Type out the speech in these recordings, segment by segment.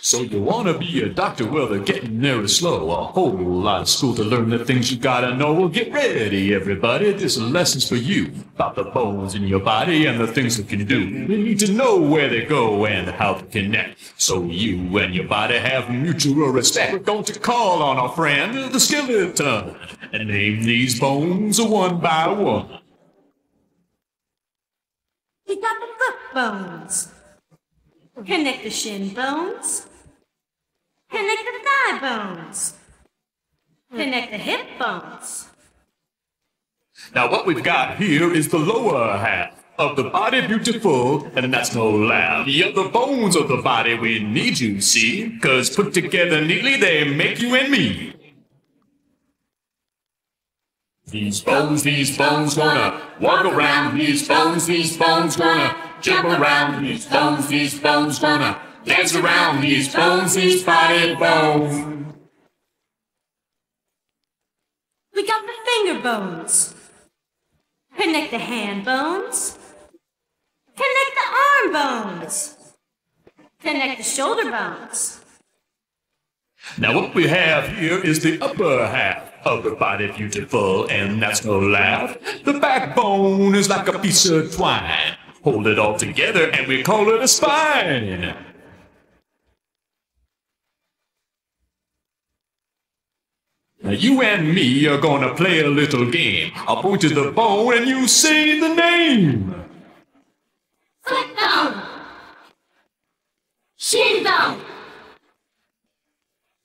So you wanna be a doctor? Well, they're getting there is slow. A whole lot of school to learn the things you gotta know. Well, get ready, everybody. There's lessons for you about the bones in your body and the things that can do. You need to know where they go and how to connect, so you and your body have mutual respect. We're going to call on our friend, the skeleton, and name these bones one by one. We got the foot bones. Connect the shin bones. Connect the thigh bones. Connect the hip bones. Now what we've got here is the lower half of the body, beautiful, and that's no laugh. The other bones of the body we need, you see, 'cause put together neatly they make you and me. These bones gonna walk around. These bones gonna jump around. These bones gonna dance around. These body bones. We got the finger bones. Connect the hand bones. Connect the arm bones. Connect the shoulder bones. Now what we have here is the upper half of the body, beautiful, and that's no laugh. The backbone is like a piece of twine. Hold it all together and we call it a spine. Now you and me are gonna play a little game. I'll point to the bone and you say the name. Foot bone. Shin bone.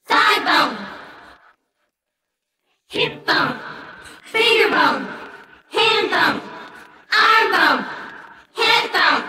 Thigh bone. Hip bone. Finger bone. Hand bone. Arm bone. Head bone.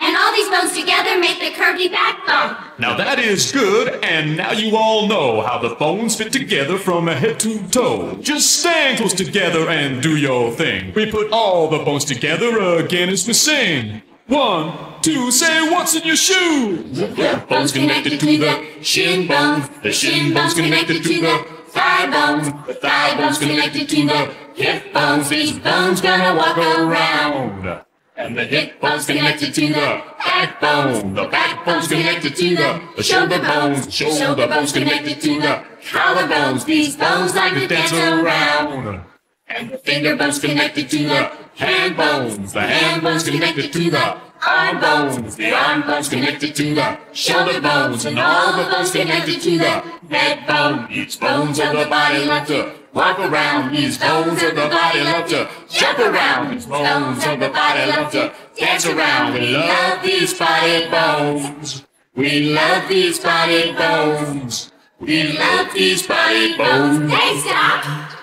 And all these bones together make the curvy backbone. Now that is good, and now you all know how the bones fit together from head to toe. Just stand close together and do your thing. We put all the bones together again as we sing. 1, 2, say what's in your shoe? The hip bone's connected to the shin bone. The shin bone's connected to the thigh bone. The thigh bone's connected to the hip bones. These bones gonna walk around. And the hip bone's connected to the backbone. The backbone's connected to the shoulder bones. Shoulder bone's connected to the collar bones. These bones like to dance around. And the finger bone's connected to the hand bones. The hand bone's connected to the arm bones. The arm bone's connected to the shoulder bones. And all the bones connected to the head bone. These bones of the body love to walk around. These bones of the body love to jump around. These bones of the body love to dance around. We love these body bones. We love these body bones. We love these body bones. Hey, stop!